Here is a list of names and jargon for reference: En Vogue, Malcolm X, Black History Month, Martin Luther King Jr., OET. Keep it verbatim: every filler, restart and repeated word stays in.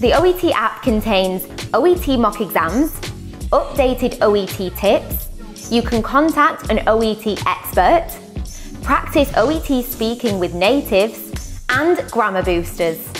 The O E T app contains O E T mock exams, updated O E T tips, you can contact an O E T expert, practice O E T speaking with natives, and grammar boosters.